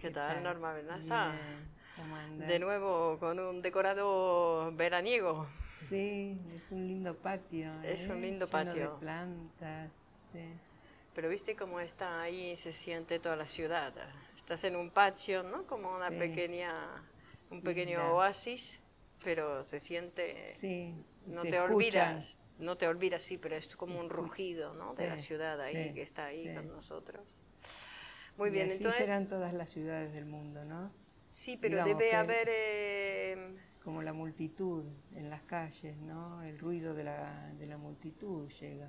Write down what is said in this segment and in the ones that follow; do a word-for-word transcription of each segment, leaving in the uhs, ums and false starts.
¿Qué tal, Norma Menassa? De nuevo con un decorado veraniego. Sí, es un lindo patio. ¿eh? Es un lindo patio. Lleno de plantas. Sí. Pero viste cómo está ahí, se siente toda la ciudad. Estás en un patio, ¿no? Como una sí. pequeña, un pequeño Linda. oasis, pero se siente. Sí. No se te escucha. olvidas, no te olvidas, sí, pero es como un rugido, ¿no? Sí, de la ciudad ahí sí, que está ahí sí. con nosotros. Muy bien, y así entonces serán todas las ciudades del mundo, ¿no? Sí, pero Digamos debe haber... Eh... Como la multitud en las calles, ¿no? El ruido de la, de la multitud llega.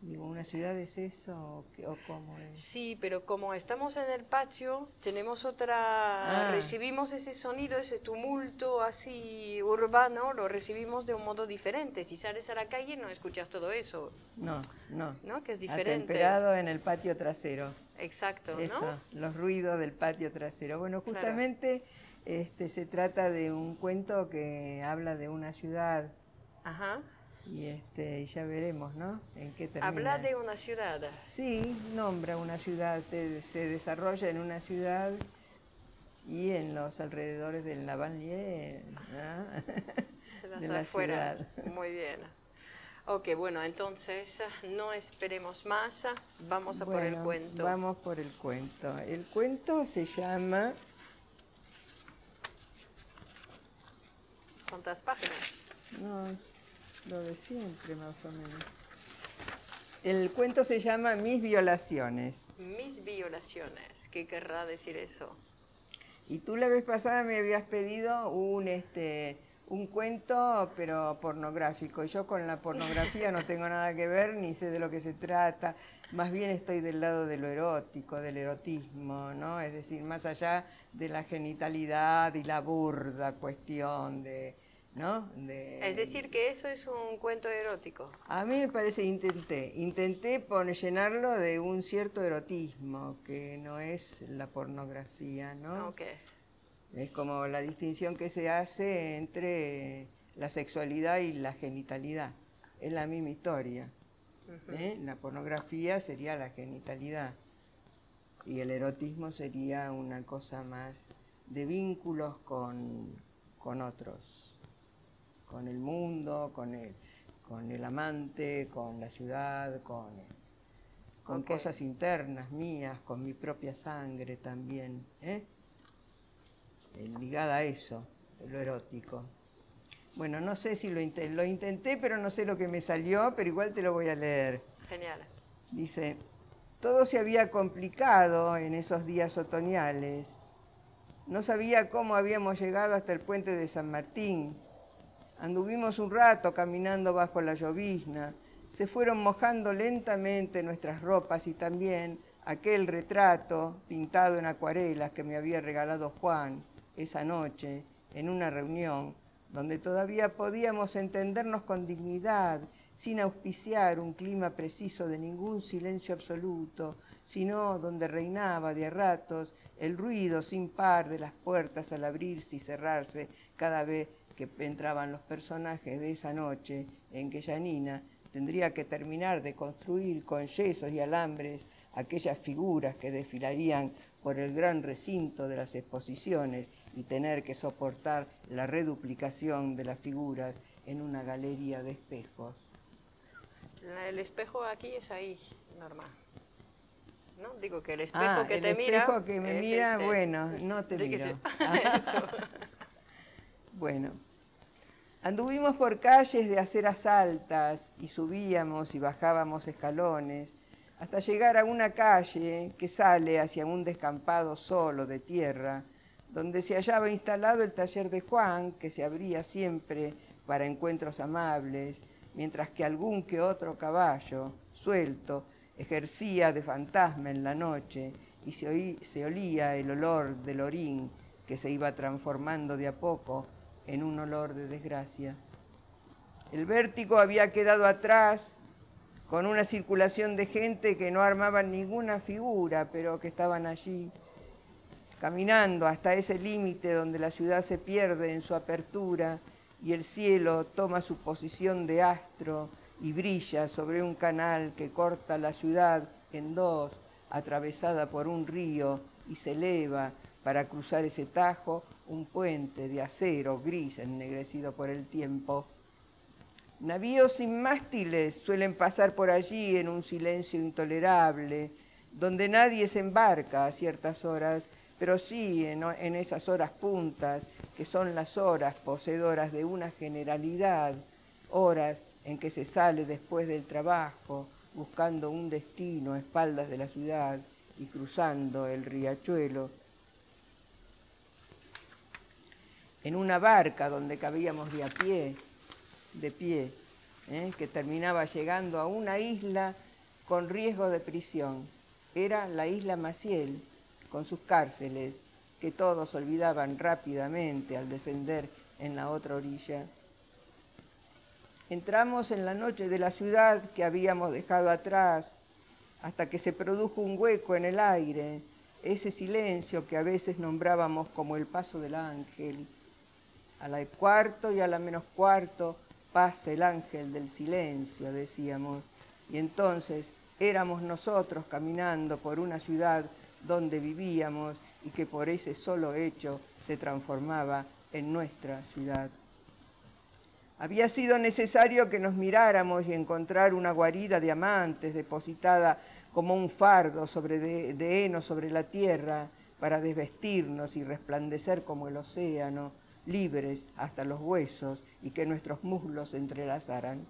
Digo, ¿una ciudad es eso o, o cómo es? Sí, pero como estamos en el patio, tenemos otra... Ah. Recibimos ese sonido, ese tumulto así urbano, lo recibimos de un modo diferente. Si sales a la calle no escuchas todo eso. No, no. ¿No? Que es diferente. Atemperado en el patio trasero. Exacto, eso, ¿no? Los ruidos del patio trasero. Bueno, justamente claro. este, se trata de un cuento que habla de una ciudad. Ajá. Y este, ya veremos, ¿no? En qué termina. Habla de una ciudad. Sí, nombra una ciudad, se, se desarrolla en una ciudad y en los alrededores del Lavalier, ¿no? De, de las afueras. Muy bien. Ok, bueno, entonces no esperemos más, vamos a bueno, por el cuento. Vamos por el cuento. El cuento se llama... ¿Cuántas páginas? No. Lo de siempre, más o menos. El cuento se llama Mis violaciones. Mis violaciones, ¿qué querrá decir eso? Y tú la vez pasada me habías pedido un, este, un cuento, pero pornográfico. Yo con la pornografía no tengo nada que ver, ni sé de lo que se trata. Más bien estoy del lado de lo erótico, del erotismo, ¿no? Es decir, más allá de la genitalidad y la burda cuestión de... ¿No? De... Es decir, que eso es un cuento erótico. A mí me parece, intenté, intenté por llenarlo de un cierto erotismo, que no es la pornografía, ¿no? Okay. Es como la distinción que se hace entre la sexualidad y la genitalidad. Es la misma historia. Uh-huh. ¿eh? La pornografía sería la genitalidad y el erotismo sería una cosa más de vínculos con, con otros. Con el mundo, con el, con el amante, con la ciudad, con, con okay. cosas internas mías, con mi propia sangre también, ¿eh? Ligada a eso, lo erótico. Bueno, no sé si lo, lo intenté, pero no sé lo que me salió, pero igual te lo voy a leer. Genial. Dice, todo se había complicado en esos días otoñales. No sabía cómo habíamos llegado hasta el puente de San Martín. Anduvimos un rato caminando bajo la llovizna, se fueron mojando lentamente nuestras ropas y también aquel retrato pintado en acuarelas que me había regalado Juan esa noche en una reunión donde todavía podíamos entendernos con dignidad, sin auspiciar un clima preciso de ningún silencio absoluto, sino donde reinaba de a ratos el ruido sin par de las puertas al abrirse y cerrarse cada vez que entraban los personajes de esa noche en que Janina tendría que terminar de construir con yesos y alambres aquellas figuras que desfilarían por el gran recinto de las exposiciones y tener que soportar la reduplicación de las figuras en una galería de espejos. El espejo aquí es ahí, Norma. ¿No? Digo que el espejo ah, que el te espejo mira... que me es mira, este... bueno, no te miro. Te... Eso. Bueno, anduvimos por calles de aceras altas y subíamos y bajábamos escalones hasta llegar a una calle que sale hacia un descampado solo de tierra donde se hallaba instalado el taller de Juan, que se abría siempre para encuentros amables, mientras que algún que otro caballo suelto ejercía de fantasma en la noche y se, oí, se olía el olor del orín que se iba transformando de a poco en un olor de desgracia. El vértigo había quedado atrás con una circulación de gente que no armaban ninguna figura, pero que estaban allí, caminando hasta ese límite donde la ciudad se pierde en su apertura y el cielo toma su posición de astro y brilla sobre un canal que corta la ciudad en dos, atravesada por un río, y se eleva para cruzar ese tajo un puente de acero gris ennegrecido por el tiempo. Navíos sin mástiles suelen pasar por allí en un silencio intolerable, donde nadie se embarca a ciertas horas, pero sí en, en esas horas puntas, que son las horas poseedoras de una generalidad, horas en que se sale después del trabajo, buscando un destino a espaldas de la ciudad y cruzando el riachuelo. En una barca donde cabíamos de a pie, de pie, ¿eh? que terminaba llegando a una isla con riesgo de prisión. Era la Isla Maciel, con sus cárceles, que todos olvidaban rápidamente al descender en la otra orilla. Entramos en la noche de la ciudad que habíamos dejado atrás, hasta que se produjo un hueco en el aire, ese silencio que a veces nombrábamos como el paso del ángel. A la cuarto y a la menos cuarto pasa el ángel del silencio, decíamos. Y entonces éramos nosotros caminando por una ciudad donde vivíamos y que por ese solo hecho se transformaba en nuestra ciudad. Había sido necesario que nos miráramos y encontrar una guarida de amantes depositada como un fardo sobre de, de heno sobre la tierra para desvestirnos y resplandecer como el océano, libres hasta los huesos y que nuestros muslos se entrelazaran.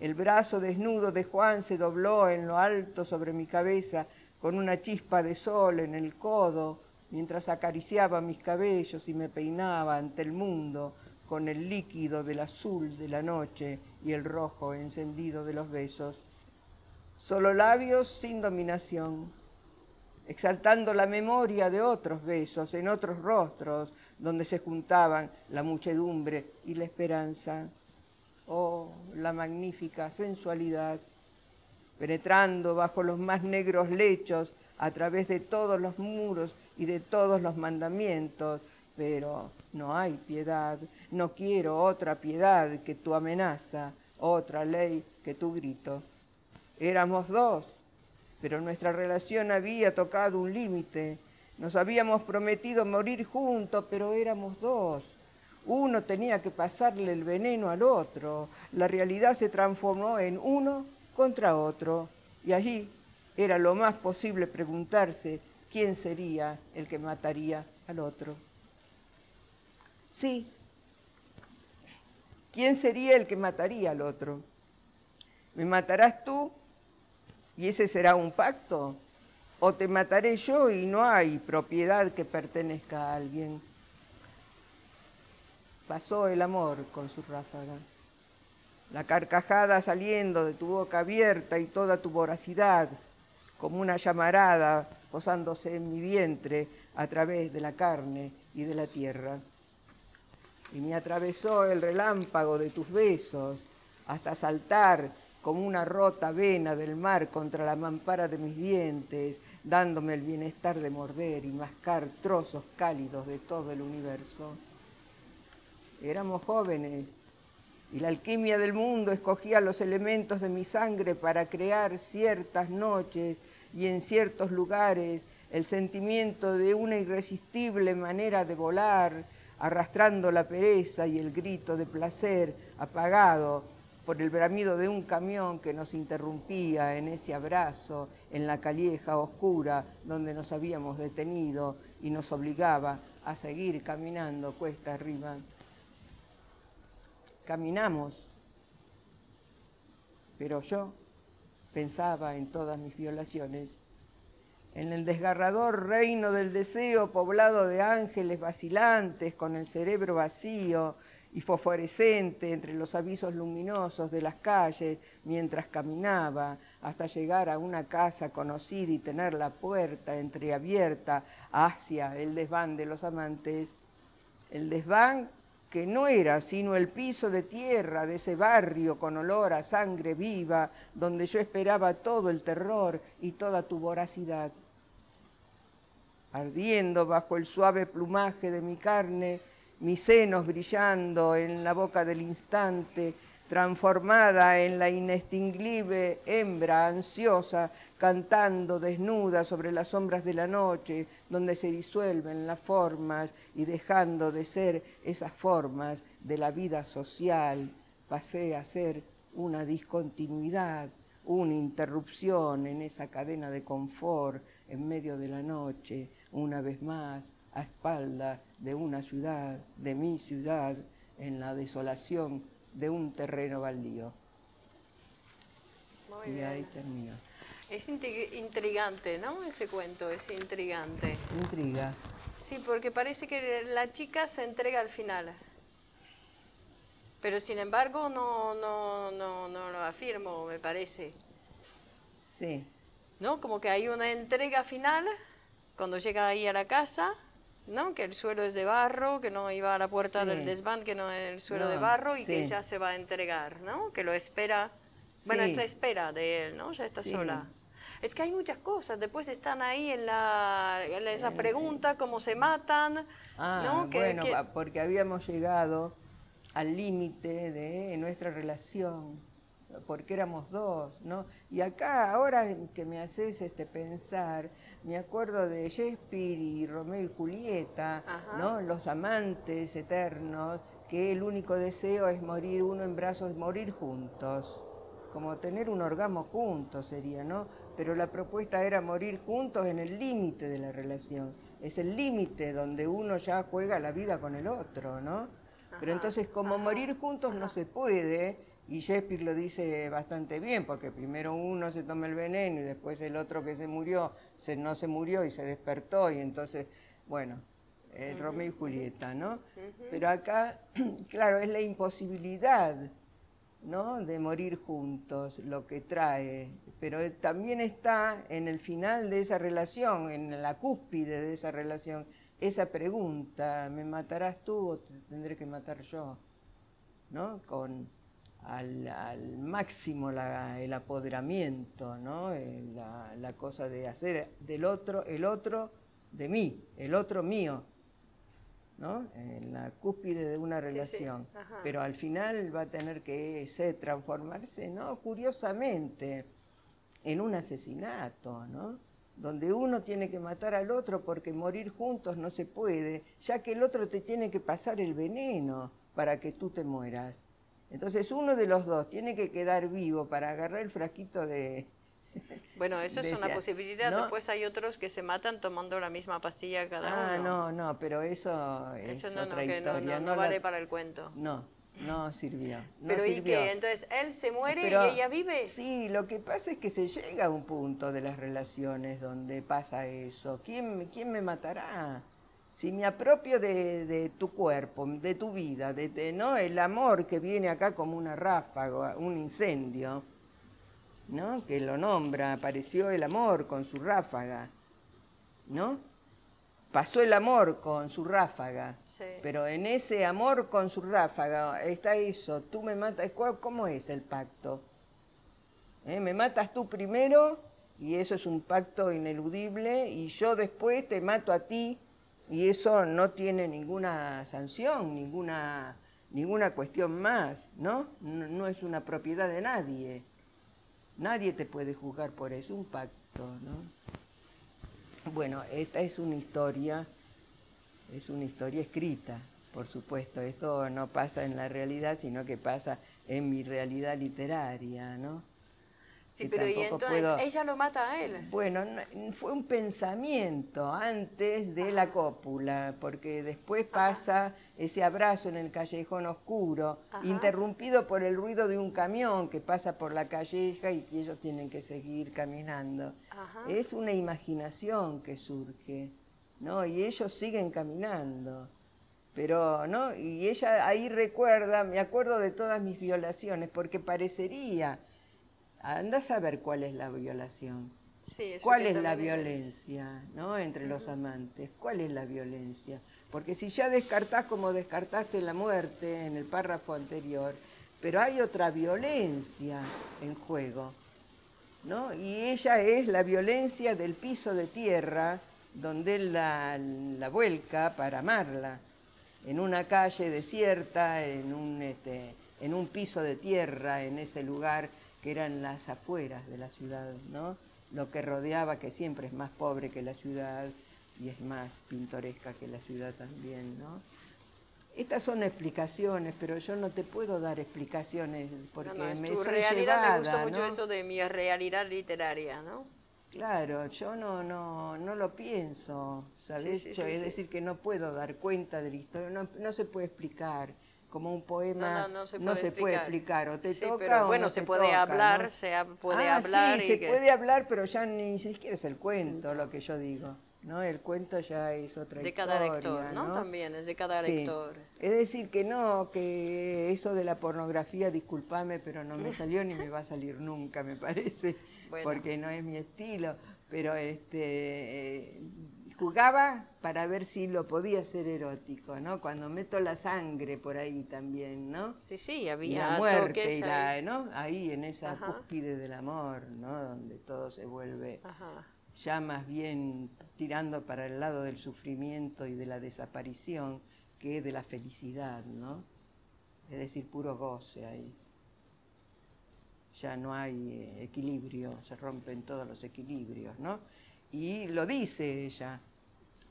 El brazo desnudo de Juan se dobló en lo alto sobre mi cabeza con una chispa de sol en el codo mientras acariciaba mis cabellos y me peinaba ante el mundo con el líquido del azul de la noche y el rojo encendido de los besos. Solo labios sin dominación, exaltando la memoria de otros besos en otros rostros donde se juntaban la muchedumbre y la esperanza. Oh, la magnífica sensualidad, penetrando bajo los más negros lechos a través de todos los muros y de todos los mandamientos, pero no hay piedad, no quiero otra piedad que tu amenaza, otra ley que tu grito. Éramos dos, pero nuestra relación había tocado un límite. Nos habíamos prometido morir juntos, pero éramos dos. Uno tenía que pasarle el veneno al otro. La realidad se transformó en uno contra otro. Y allí era lo más posible preguntarse quién sería el que mataría al otro. Sí, ¿quién sería el que mataría al otro? ¿Me matarás tú? ¿Y ese será un pacto? ¿O te mataré yo y no hay propiedad que pertenezca a alguien? Pasó el amor con su ráfaga. La carcajada saliendo de tu boca abierta y toda tu voracidad, como una llamarada posándose en mi vientre a través de la carne y de la tierra. Y me atravesó el relámpago de tus besos hasta saltar como una rota vena del mar contra la mampara de mis dientes, dándome el bienestar de morder y mascar trozos cálidos de todo el universo. Éramos jóvenes, y la alquimia del mundo escogía los elementos de mi sangre para crear ciertas noches y en ciertos lugares el sentimiento de una irresistible manera de volar, arrastrando la pereza y el grito de placer apagado por el bramido de un camión que nos interrumpía en ese abrazo, en la calleja oscura donde nos habíamos detenido y nos obligaba a seguir caminando cuesta arriba. Caminamos, pero yo pensaba en todas mis violaciones, en el desgarrador reino del deseo poblado de ángeles vacilantes con el cerebro vacío y fosforescente entre los avisos luminosos de las calles mientras caminaba hasta llegar a una casa conocida y tener la puerta entreabierta hacia el desván de los amantes, el desván que no era sino el piso de tierra de ese barrio con olor a sangre viva donde yo esperaba todo el terror y toda tu voracidad. Ardiendo bajo el suave plumaje de mi carne, mis senos brillando en la boca del instante, transformada en la inextinguible hembra ansiosa, cantando desnuda sobre las sombras de la noche, donde se disuelven las formas y dejando de ser esas formas de la vida social, pasé a ser una discontinuidad, una interrupción en esa cadena de confort en medio de la noche, una vez más, a espaldas de una ciudad, de mi ciudad, en la desolación de un terreno baldío. Muy y bien. Ahí termino. Es intrigante, ¿no? Ese cuento es intrigante. Intrigas. Sí, porque parece que la chica se entrega al final. Pero sin embargo no, no, no, no lo afirmo, me parece. Sí. ¿No? Como que hay una entrega final cuando llega ahí a la casa, ¿no? Que el suelo es de barro, que no iba a la puerta sí. del desván, que no es el suelo no, de barro y sí. que ella se va a entregar, ¿no? Que lo espera, sí. bueno, es la espera de él, ¿no? Ya está sí. sola. Es que hay muchas cosas, después están ahí en, la, en esa pregunta, cómo se matan, ah, ¿no? Que, bueno, que... porque habíamos llegado al límite de nuestra relación, porque éramos dos, ¿no? Y acá, ahora que me haces este, pensar, me acuerdo de Shakespeare y Romeo y Julieta, ajá, ¿no? Los amantes eternos, que el único deseo es morir uno en brazos, morir juntos, como tener un orgasmo juntos sería, ¿no? Pero la propuesta era morir juntos en el límite de la relación, es el límite donde uno ya juega la vida con el otro, ¿no? Ajá, pero entonces, como ajá, morir juntos ajá. no se puede... Y Shakespeare lo dice bastante bien, porque primero uno se toma el veneno y después el otro que se murió, se, no se murió y se despertó, y entonces, bueno, eh, uh-huh. Romeo y Julieta, ¿no? Uh-huh. Pero acá, claro, es la imposibilidad, ¿no? De morir juntos, lo que trae, pero también está en el final de esa relación, en la cúspide de esa relación, esa pregunta, ¿me matarás tú o te tendré que matar yo? ¿No? Con... Al, al máximo la, el apoderamiento, ¿no? La, la cosa de hacer del otro, el otro de mí, el otro mío, ¿no? En la cúspide de una relación. Sí, sí. Pero al final va a tener que ese, transformarse, ¿no? Curiosamente, en un asesinato, ¿no? Donde uno tiene que matar al otro porque morir juntos no se puede, ya que el otro te tiene que pasar el veneno para que tú te mueras. Entonces uno de los dos tiene que quedar vivo para agarrar el frasquito de... Bueno, eso de es una esa, posibilidad, ¿no? Después hay otros que se matan tomando la misma pastilla cada ah, uno. Ah, no, no, pero eso es eso no, otra no, que historia. No, no, no, no vale la... para el cuento. No, no sirvió. No pero sirvió. ¿Y qué? Entonces él se muere pero, y ella vive. Sí, lo que pasa es que se llega a un punto de las relaciones donde pasa eso. ¿Quién, quién me matará? Si me apropio de, de tu cuerpo, de tu vida, de, de ¿no? el amor que viene acá como una ráfaga, un incendio, ¿no? Que lo nombra, apareció el amor con su ráfaga, ¿no? Pasó el amor con su ráfaga, sí. Pero en ese amor con su ráfaga está eso, tú me matas, ¿cómo es el pacto? ¿Eh? Me matas tú primero y eso es un pacto ineludible y yo después te mato a ti. Y eso no tiene ninguna sanción, ninguna, ninguna cuestión más, ¿no? ¿no? No es una propiedad de nadie. Nadie te puede juzgar por eso, un pacto, ¿no? Bueno, esta es una historia, es una historia escrita, por supuesto. Esto no pasa en la realidad, sino que pasa en mi realidad literaria, ¿no? Sí, pero ¿y entonces puedo... ella lo mata a él? Bueno, no, fue un pensamiento antes de ajá. la cópula, porque después pasa ajá. ese abrazo en el callejón oscuro, ajá. interrumpido por el ruido de un camión que pasa por la calleja y que ellos tienen que seguir caminando. Ajá. Es una imaginación que surge, ¿no? Y ellos siguen caminando. Pero, ¿no? Y ella ahí recuerda, me acuerdo de todas mis violaciones, porque parecería, andás a ver cuál es la violación, sí, cuál es la violencia, ¿no? Entre los amantes, cuál es la violencia. Porque si ya descartás como descartaste la muerte en el párrafo anterior, pero hay otra violencia en juego, ¿no? Y ella es la violencia del piso de tierra donde él la, la vuelca para amarla. En una calle desierta, en un, este, en un piso de tierra, en ese lugar que eran las afueras de la ciudad, ¿no? Lo que rodeaba, que siempre es más pobre que la ciudad y es más pintoresca que la ciudad también, ¿no? Estas son explicaciones, pero yo no te puedo dar explicaciones porque no, no, me tu soy realidad llevada, me gustó ¿no? mucho eso de mi realidad literaria, ¿no? Claro, yo no, no, no lo pienso, ¿sabes? Sí, sí, sí, es decir, sí. que no puedo dar cuenta de la historia, no, no se puede explicar, como un poema no, no, no se, puede, no se explicar. puede explicar, o te sí, toca pero, o bueno, no se, se puede toca, hablar, ¿no? se puede ah, hablar. Sí, y se que... puede hablar, pero ya ni siquiera es el cuento lo que yo digo, ¿no? El cuento ya es otra de historia. De cada lector, ¿no? ¿no? También es de cada sí. lector. Es decir, que no, que eso de la pornografía, discúlpame, pero no me salió ni me va a salir nunca, me parece. Bueno. Porque no es mi estilo, pero este eh, jugaba para ver si lo podía hacer erótico, ¿no? Cuando meto la sangre por ahí también, ¿no? Sí, sí, había la muerte, y la, ¿no? Ahí en esa Ajá. cúspide del amor, ¿no? Donde todo se vuelve Ajá. ya más bien tirando para el lado del sufrimiento y de la desaparición que de la felicidad, ¿no? Es decir, puro goce ahí. Ya no hay equilibrio, se rompen todos los equilibrios, ¿no? Y lo dice ella,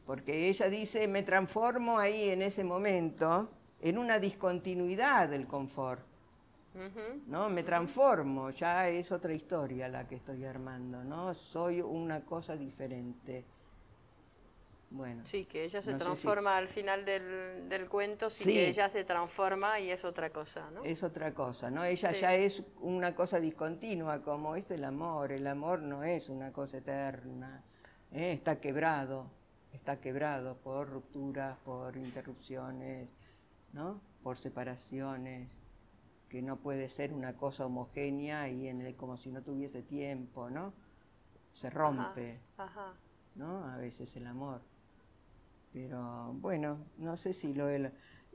porque ella dice, me transformo ahí en ese momento en una discontinuidad del confort, ¿no? Me transformo, ya es otra historia la que estoy armando, ¿no? Soy una cosa diferente. Bueno, sí, que ella se no transforma si... al final del, del cuento, sí, sí que ella se transforma y es otra cosa, ¿no? Es otra cosa, ¿no? Ella sí. ya es una cosa discontinua, como es el amor. El amor no es una cosa eterna, ¿eh? Está quebrado, está quebrado por rupturas, por interrupciones, ¿no? Por separaciones, que no puede ser una cosa homogénea y en el, como si no tuviese tiempo, ¿no? Se rompe, ajá, ajá. ¿no? A veces el amor. Pero bueno, no sé si lo...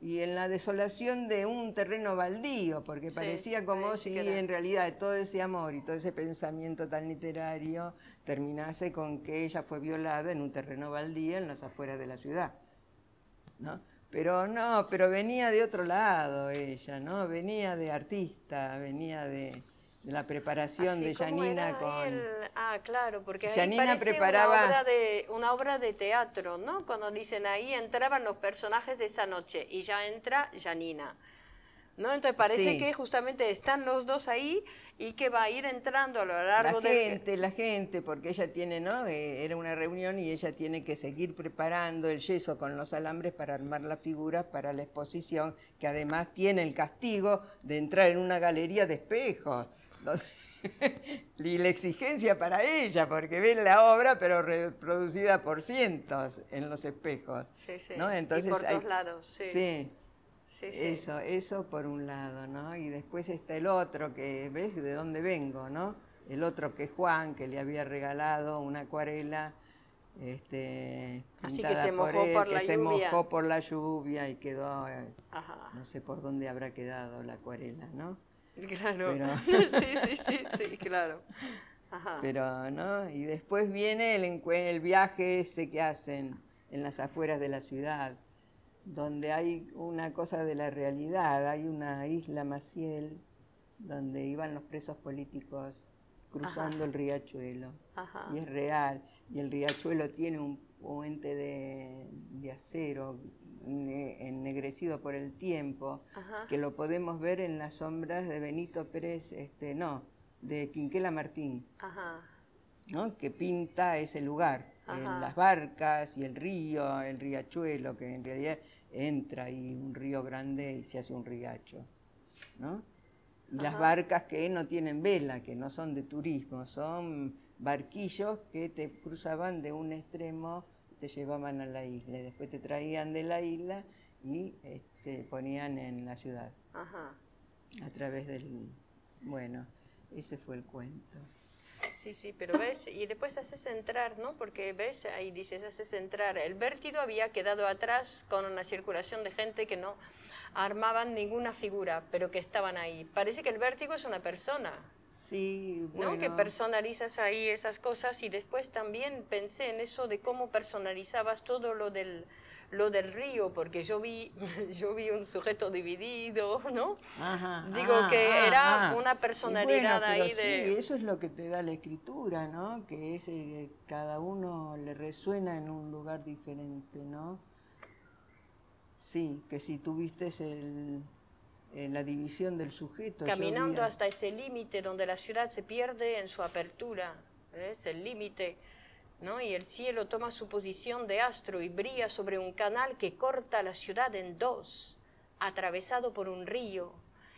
Y en la desolación de un terreno baldío, porque sí, parecía como si queda. en realidad todo ese amor y todo ese pensamiento tan literario terminase con que ella fue violada en un terreno baldío en las afueras de la ciudad, ¿no? Pero no, pero venía de otro lado ella, ¿no? Venía de artista, venía de... la preparación Así de Janina con... Él. Ah, claro, porque Janina ahí preparaba... una obra, de, una obra de teatro, ¿no? Cuando dicen ahí entraban los personajes de esa noche y ya entra Janina, ¿no? Entonces parece sí. que justamente están los dos ahí y que va a ir entrando a lo largo de... La gente, del... la gente, porque ella tiene, ¿no? Eh, era una reunión y ella tiene que seguir preparando el yeso con los alambres para armar las figuras para la exposición, que además tiene el castigo de entrar en una galería de espejos. Y la exigencia para ella, porque ven la obra, pero reproducida por cientos en los espejos. Sí, sí. ¿no? Entonces, y por hay... dos lados, sí. Sí. Sí, sí. Eso, eso por un lado, ¿no? Y después está el otro, que ves de dónde vengo, ¿no? El otro que es Juan, que le había regalado una acuarela. Este, Así que se mojó por, él, por la que lluvia. Se mojó por la lluvia y quedó. Ajá. No sé por dónde habrá quedado la acuarela, ¿no? Claro, pero... sí, sí, sí, sí, claro. Ajá. Pero, ¿no? Y después viene el, el viaje ese que hacen en las afueras de la ciudad, donde hay una cosa de la realidad, hay una isla Maciel, donde iban los presos políticos cruzando Ajá. el riachuelo, Ajá. y es real, y el riachuelo tiene un puente de, de acero, ennegrecido por el tiempo, Ajá. que lo podemos ver en las sombras de Benito Pérez, este, no, de Quinquela Martín, Ajá. ¿no? que pinta ese lugar, en las barcas y el río, el riachuelo, que en realidad entra ahí un río grande y se hace un riacho, ¿no? Y las barcas que no tienen vela, que no son de turismo, son barquillos que te cruzaban de un extremo, te llevaban a la isla, después te traían de la isla y este, ponían en la ciudad. Ajá. A través del... Bueno, ese fue el cuento. Sí, sí, pero ves, y después haces entrar, ¿no? Porque ves, ahí dices, haces entrar. El vértigo había quedado atrás con una circulación de gente que no armaban ninguna figura, pero que estaban ahí. Parece que el vértigo es una persona. Sí, bueno. ¿No? Que personalizas ahí esas cosas y después también pensé en eso de cómo personalizabas todo lo del... lo del río, porque yo vi, yo vi un sujeto dividido, ¿no? Ajá, Digo ah, que ah, era ah. una personalidad bueno, ahí sí, de... Eso es lo que te da la escritura, ¿no? Que es el, cada uno le resuena en un lugar diferente, ¿no? Sí, que si tuviste el, el, la división del sujeto... Caminando vi... hasta ese límite donde la ciudad se pierde en su apertura, ¿ves? El límite... ¿no? Y el cielo toma su posición de astro y brilla sobre un canal que corta la ciudad en dos, atravesado por un río,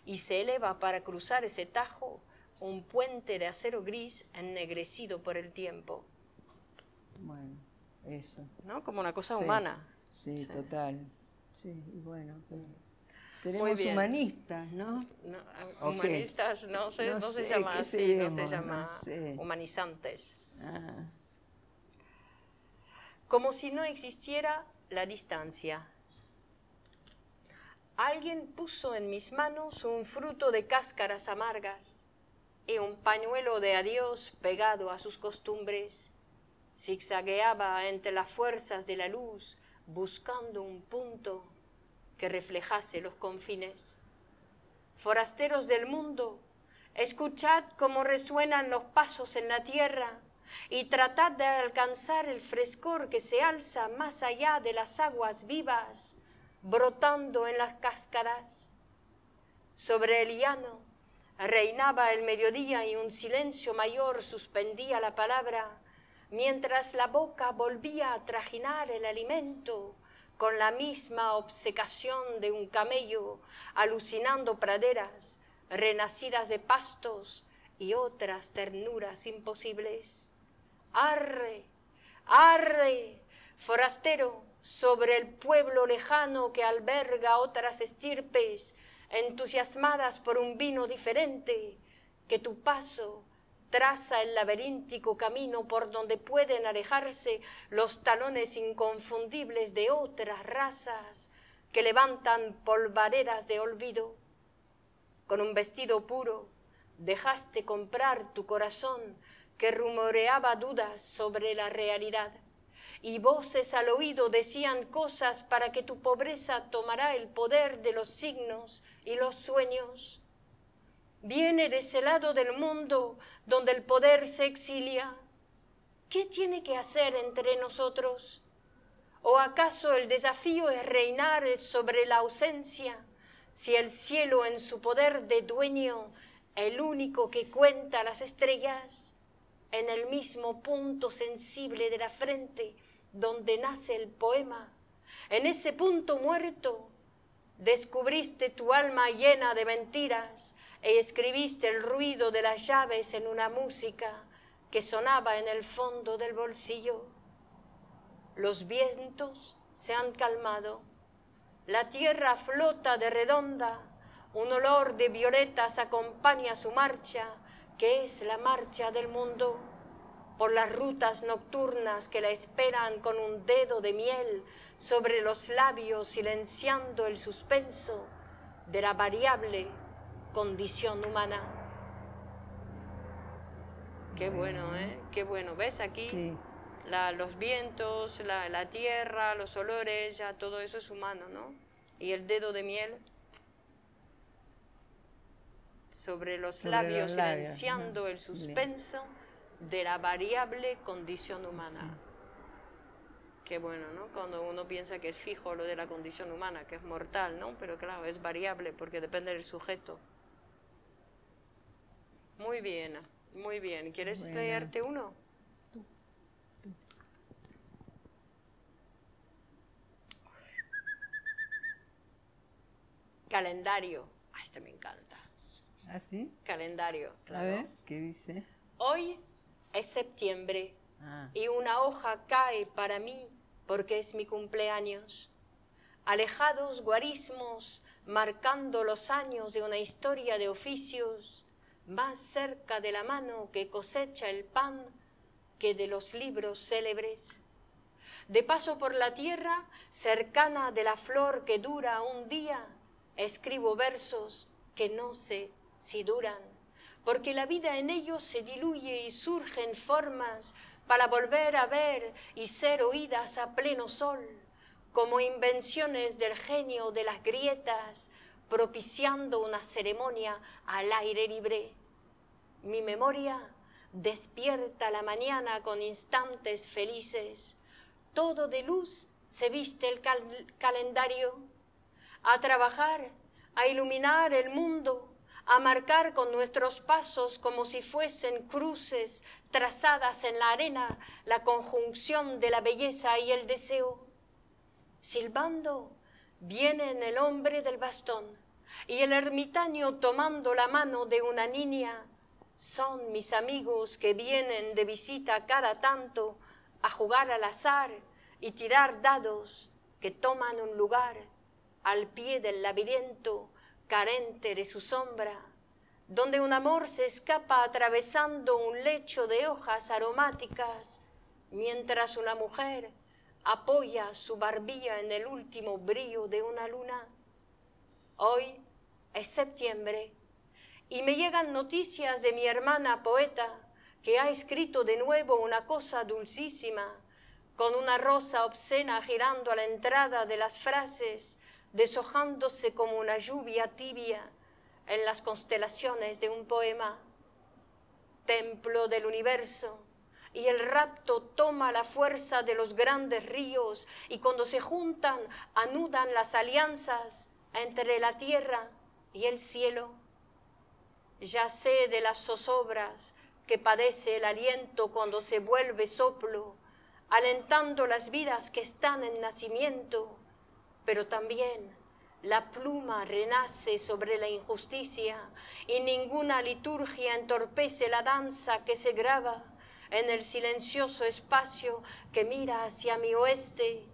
y se eleva para cruzar ese tajo un puente de acero gris ennegrecido por el tiempo. Bueno, eso. ¿No? Como una cosa sí, humana. Sí, sí, total. Sí, bueno, pues, seremos humanistas, ¿no? no humanistas okay. no, se, no, no, sé, se llama así, seremos, no se llama así, no se llama humanizantes. Ah. Como si no existiera la distancia. Alguien puso en mis manos un fruto de cáscaras amargas y un pañuelo de adiós pegado a sus costumbres. Zigzagueaba entre las fuerzas de la luz buscando un punto que reflejase los confines. Forasteros del mundo, escuchad cómo resuenan los pasos en la tierra y tratad de alcanzar el frescor que se alza más allá de las aguas vivas, brotando en las cascadas. Sobre el llano reinaba el mediodía y un silencio mayor suspendía la palabra, mientras la boca volvía a trajinar el alimento con la misma obcecación de un camello, alucinando praderas renacidas de pastos y otras ternuras imposibles. ¡Arre! ¡Arre! Forastero, sobre el pueblo lejano que alberga otras estirpes, entusiasmadas por un vino diferente, que tu paso traza el laberíntico camino por donde pueden alejarse los talones inconfundibles de otras razas que levantan polvaredas de olvido. Con un vestido puro, dejaste comprar tu corazón que rumoreaba dudas sobre la realidad, y voces al oído decían cosas para que tu pobreza tomará el poder de los signos y los sueños. Viene de ese lado del mundo donde el poder se exilia. ¿Qué tiene que hacer entre nosotros? ¿O acaso el desafío es reinar sobre la ausencia, si el cielo en su poder de dueño, el único que cuenta las estrellas, en el mismo punto sensible de la frente donde nace el poema, en ese punto muerto, descubriste tu alma llena de mentiras e escribiste el ruido de las llaves en una música que sonaba en el fondo del bolsillo? Los vientos se han calmado, la tierra flota de redonda, un olor de violetas acompaña su marcha, que es la marcha del mundo, por las rutas nocturnas que la esperan con un dedo de miel sobre los labios, silenciando el suspenso de la variable condición humana. Qué bueno, ¿eh? Qué bueno. ¿Ves aquí? Sí. La, los vientos, la, la tierra, los olores, ya todo eso es humano, ¿no? Y el dedo de miel... sobre los sobre labios, los labios, silenciando ¿no? el suspenso Bien. de la variable condición humana. Sí. Qué bueno, ¿no? Cuando uno piensa que es fijo lo de la condición humana, que es mortal, ¿no? Pero claro, es variable porque depende del sujeto. Muy bien, muy bien. ¿Quieres bueno. leerte uno? Tú. Tú. Calendario. Ah, este me encanta. ¿Ah, sí? Calendario. Claro. A ver, ¿qué dice? Hoy es septiembre ah. y una hoja cae para mí porque es mi cumpleaños. alejados guarismos, marcando los años de una historia de oficios, más cerca de la mano que cosecha el pan que de los libros célebres. De paso por la tierra, cercana de la flor que dura un día, escribo versos que no sé si duran, porque la vida en ellos se diluye y surgen formas para volver a ver y ser oídas a pleno sol, como invenciones del genio de las grietas, propiciando una ceremonia al aire libre. Mi memoria despierta la mañana con instantes felices. Todo de luz se viste el cal calendario. A trabajar, a iluminar el mundo, a marcar con nuestros pasos como si fuesen cruces trazadas en la arena la conjunción de la belleza y el deseo. Silbando, vienen el hombre del bastón y el ermitaño tomando la mano de una niña. Son mis amigos que vienen de visita cada tanto a jugar al azar y tirar dados que toman un lugar al pie del laberinto carente de su sombra, donde un amor se escapa atravesando un lecho de hojas aromáticas, mientras una mujer apoya su barbilla en el último brillo de una luna. Hoy es septiembre y me llegan noticias de mi hermana poeta, que ha escrito de nuevo una cosa dulcísima, con una rosa obscena girando a la entrada de las frases, deshojándose como una lluvia tibia en las constelaciones de un poema. Templo del universo, y el rapto toma la fuerza de los grandes ríos, y cuando se juntan, anudan las alianzas entre la tierra y el cielo. Ya sé de las zozobras que padece el aliento cuando se vuelve soplo, alentando las vidas que están en nacimiento, pero también la pluma renace sobre la injusticia y ninguna liturgia entorpece la danza que se graba en el silencioso espacio que mira hacia mi oeste,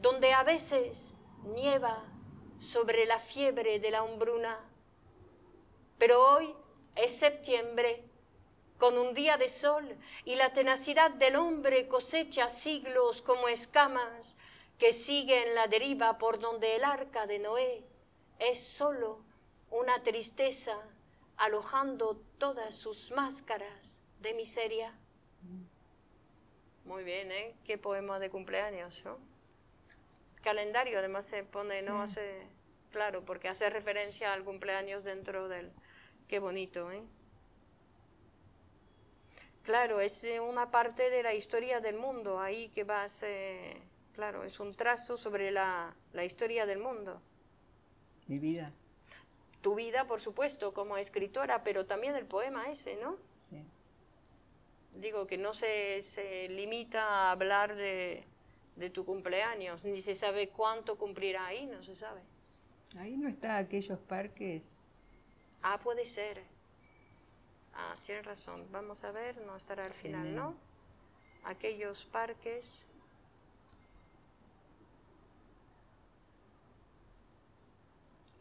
donde a veces nieva sobre la fiebre de la hombruna. Pero hoy es septiembre, con un día de sol y la tenacidad del hombre cosecha siglos como escamas que siguen la deriva por donde el arca de Noé es solo una tristeza alojando todas sus máscaras de miseria. Muy bien, ¿eh? Qué poema de cumpleaños, ¿no? Calendario, además se pone, sí. No hace, claro, porque hace referencia al cumpleaños dentro del... Qué bonito, ¿eh? Claro, es una parte de la historia del mundo, ahí que va a ser, claro, es un trazo sobre la, la historia del mundo. Mi vida. Tu vida, por supuesto, como escritora, pero también el poema ese, ¿no? Sí. Digo, que no se, se limita a hablar de, de tu cumpleaños, ni se sabe cuánto cumplirá ahí, no se sabe. Ahí no está aquellos parques. Ah, puede ser. Ah, tienes razón. Vamos a ver, no estará al final, ¿no? Aquellos parques.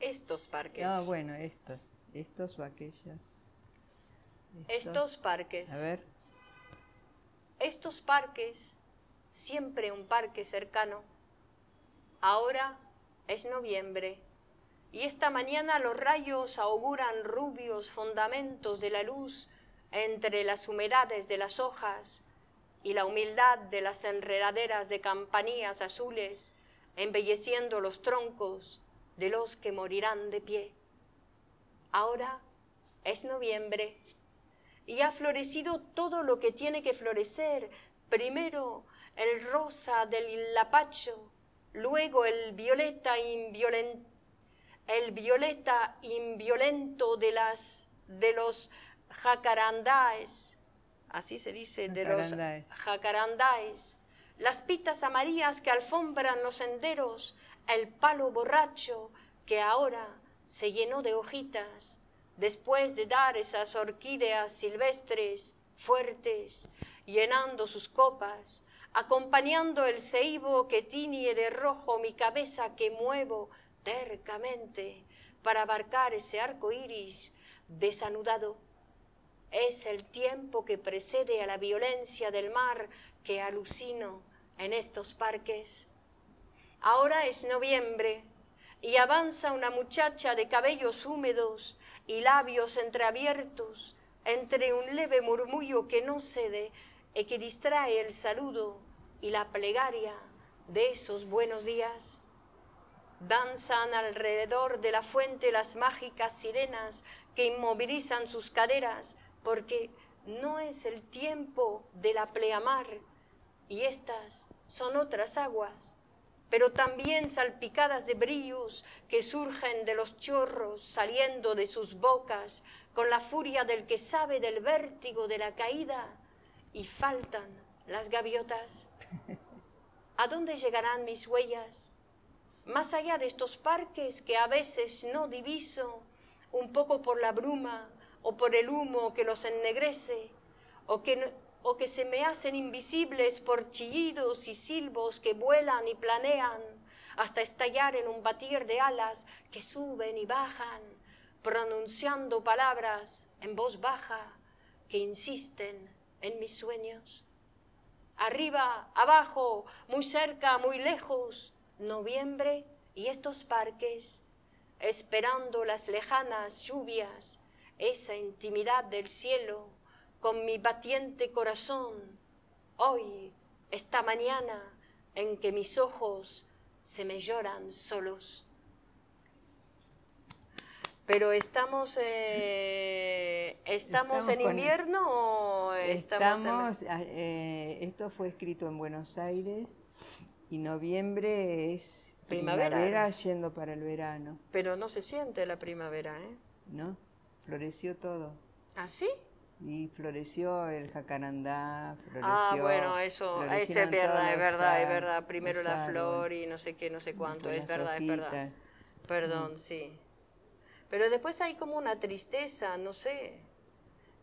Estos parques. Ah, bueno, estos. Estos o aquellas. Estos, estos parques. A ver. Estos parques, siempre un parque cercano. Ahora es noviembre. Y esta mañana los rayos auguran rubios fundamentos de la luz entre las humedades de las hojas y la humildad de las enredaderas de campanillas azules, embelleciendo los troncos de los que morirán de pie. Ahora es noviembre y ha florecido todo lo que tiene que florecer. Primero el rosa del lapacho, luego el violeta inviolentado, el violeta inviolento de, las, de los jacarandáes, así se dice, de los jacarandáes, las pitas amarillas que alfombran los senderos, el palo borracho que ahora se llenó de hojitas, después de dar esas orquídeas silvestres fuertes, llenando sus copas, acompañando el ceibo que tiñe de rojo mi cabeza que muevo tercamente para abarcar ese arco iris desanudado. Es el tiempo que precede a la violencia del mar que alucino en estos parques. Ahora es noviembre y avanza una muchacha de cabellos húmedos y labios entreabiertos entre un leve murmullo que no cede y que distrae el saludo y la plegaria de esos buenos días. Danzan alrededor de la fuente las mágicas sirenas que inmovilizan sus caderas, porque no es el tiempo de la pleamar, y estas son otras aguas, pero también salpicadas de brillos que surgen de los chorros saliendo de sus bocas con la furia del que sabe del vértigo de la caída, y faltan las gaviotas. ¿A dónde llegarán mis huellas? Más allá de estos parques que a veces no diviso, un poco por la bruma o por el humo que los ennegrece, o que, no, o que se me hacen invisibles por chillidos y silbos que vuelan y planean, hasta estallar en un batir de alas que suben y bajan, pronunciando palabras en voz baja que insisten en mis sueños. Arriba, abajo, muy cerca, muy lejos, noviembre y estos parques, esperando las lejanas lluvias, esa intimidad del cielo, con mi batiente corazón, hoy, esta mañana, en que mis ojos se me lloran solos. Pero estamos, eh, estamos, estamos en invierno con, o estamos, estamos en... Eh, esto fue escrito en Buenos Aires y noviembre es primavera, primavera yendo para el verano. Pero no se siente la primavera, ¿eh? No, floreció todo. ¿Ah, sí? Y floreció el jacarandá, floreció... Ah, bueno, eso, es verdad, es verdad, es verdad. Primero la flor y no sé qué, no sé cuánto, es verdad, es verdad. Perdón, sí. Pero después hay como una tristeza, no sé.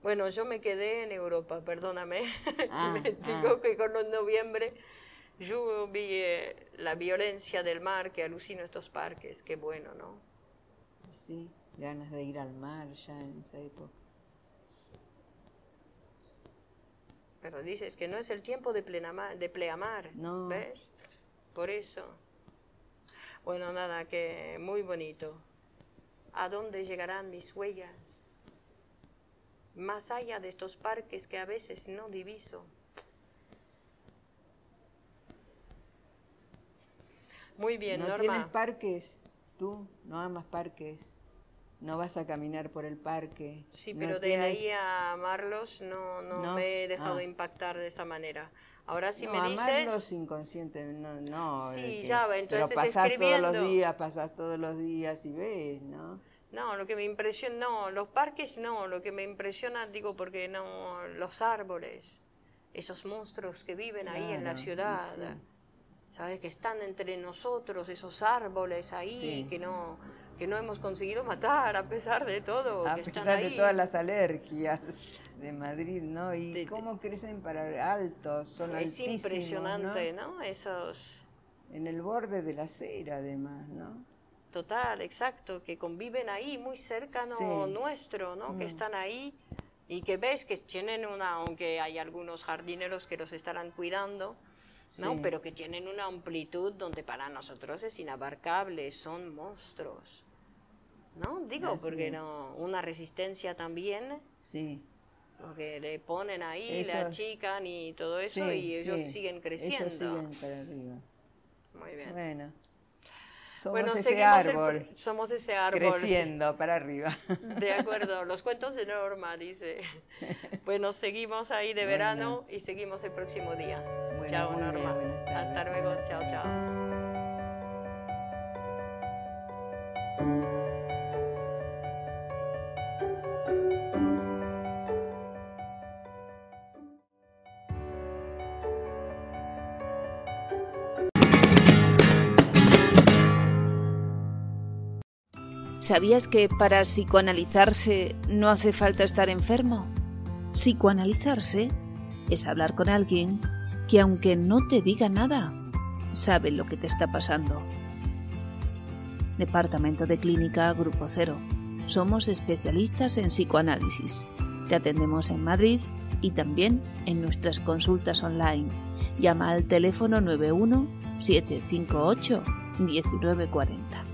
Bueno, yo me quedé en Europa, perdóname. Ah, me digo ah. que con los noviembre yo vi eh, la violencia del mar que alucino estos parques. Qué bueno, ¿no? Sí, ganas de ir al mar ya en esa época. Pero dices que no es el tiempo de, plena, de pleamar, no. ¿Ves? Por eso. Bueno, nada, que muy bonito. ¿A dónde llegarán mis huellas? Más allá de estos parques que a veces no diviso. Muy bien, ¿no, Norma? ¿No tienes parques? Tú no amas parques. No vas a caminar por el parque. Sí, pero no de tienes... ahí a amarlos no, no, no me he dejado ah. impactar de esa manera. Ahora si no, me dices... amarlos inconscientes, no. no sí, que... ya, entonces pero pasás escribiendo... todos los días, pasás todos los días y ves, ¿no? No, lo que me impresiona... No, los parques no, lo que me impresiona, digo, porque no... Los árboles, esos monstruos que viven claro, ahí en la ciudad... Sí. ¿Sabes? Que están entre nosotros, esos árboles ahí, sí. que, no, que no hemos conseguido matar a pesar de todo. A que pesar están ahí. De todas las alergias de Madrid, ¿no? Y de, cómo de, crecen para altos, son es altísimos. Es impresionante, ¿no? ¿no? Esos... En el borde de la acera, además, ¿no? Total, exacto, que conviven ahí, muy cercano sí. nuestro, ¿no? Mm. Que están ahí y que ves que tienen una... Aunque hay algunos jardineros que los estarán cuidando, ¿no? Sí. Pero que tienen una amplitud donde para nosotros es inabarcable, son monstruos, ¿no? Digo, ah, porque sí. no, una resistencia también, sí. porque le ponen ahí, eso... le achican y todo eso, sí, y ellos sí. siguen creciendo. Ellos siguen para arriba. Muy bien. Bueno, somos bueno, ese árbol. El, somos ese árbol. Creciendo sí. para arriba. De acuerdo, los cuentos de Norma, dice. Bueno, seguimos ahí de bueno. verano y seguimos el próximo día. Bueno, chao, Norma. Bien, hasta luego. Chao, chao. ¿Sabías que para psicoanalizarse no hace falta estar enfermo? Psicoanalizarse es hablar con alguien que aunque no te diga nada, sabe lo que te está pasando. Departamento de Clínica Grupo Cero. Somos especialistas en psicoanálisis. Te atendemos en Madrid y también en nuestras consultas online. Llama al teléfono nueve uno siete cinco ocho diecinueve cuarenta.